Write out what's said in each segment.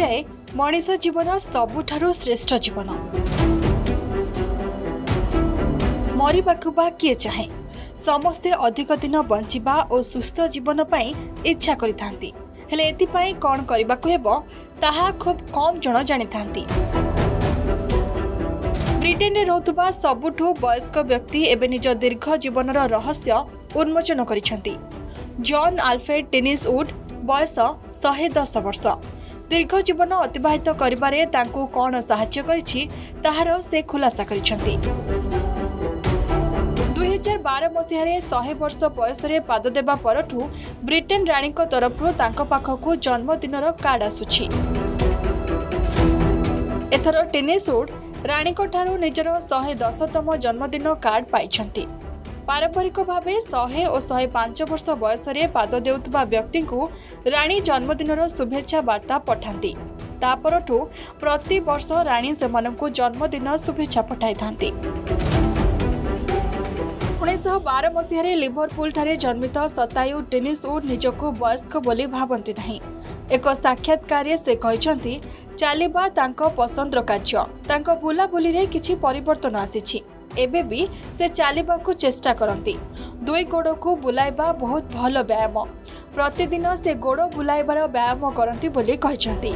जाए मनीष जीवन सबुठारु श्रेष्ठ जीवन। मरिबाकु बा किए चाहे समस्ते अधिक दिन बंचिबा और सुस्थ जीवन पाई इच्छा करिथांती, हेले एतिपाई कोन करिबाकु हेबो ताहा खूब कम जण जानिथांती। ब्रिटेन रे रहतुबा सबुठु वयस्क व्यक्ति एबे निज दीर्घ जीवनर रहस्य उन्मोचन करिसेंती। जॉन आल्फ्रेड टेनिसवुड बयस 110 वर्ष दीर्घ जीवन अतिबाहित करिबारे तांको कोन सहाय्य करिछि ताहारो से खुलासा करिसेंती। 2012 मसीह रे 100 वर्ष बयस रे पाद देबा परठु ब्रिटेन रानी को तरफरु तांको पाखकु जन्मदिनर कार्ड आसुछि। एथरो टेनिसवुड राणी कोठारु निजर 110तम जन्मदिन कार्ड पाइछंती। पारंपरिक भावे 100 और 105 वर्ष बयस रे पाद देउतबा व्यक्ति को राणी जन्मदिनर शुभेच्छा वार्ता पठांती। ता परठु प्रति वर्ष राणी सेमाननकु जन्मदिन शुभेच्छा पठाइथांती। 1912 मसीह रे लिवरपूल ठारे जन्मित सतायु टेनिसवुड निजको वयस्क बोली भाबंती नहीं। एक साक्षात्कार रे से कहछंती चलवा तांको पसंदर कार्य तांको बुलाबुली रे किछि परिवर्तन आसीछि, एबे भी से चलवा को चेष्टा करती। दुई गोड़ को बुलाइबा बहुत भल व्यायाम, प्रतिदिन से गोड़ बुलाइबार व्यायाम करती बोली कहछंती।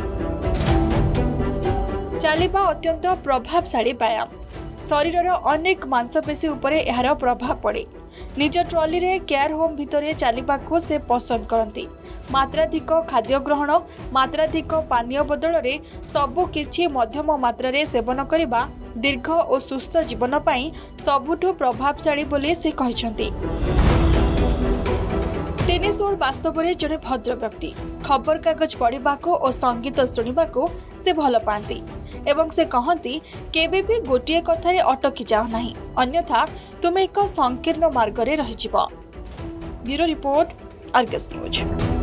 चलवा अत्यंत प्रभावशाली व्यायाम, शरीर अनेक मांसपेशी उपरे यार प्रभाव पड़े। निज ट्रॉली रे केयर होम भितर चलवा को से पसंद करती। मात्राधिक खाद्य ग्रहण मात्राधिक पानीय बदल रे सबुकिछि मध्यम मात्रा सेवन करने दीर्घ और सुस्थ जीवन पाई सबुठु प्रभावशाली बोली से कहछंती। टेनिसवुड वास्तव में जड़े भद्र व्यक्ति, खबर कागज पढ़ा और संगीत शुणा से भल पाती एवं से कहती केबे भी गोटे कथारे अटकी जाओ ना, अन्यथा तुम्हें एक संकीर्ण मार्ग में रही। Bureau report, Argus news.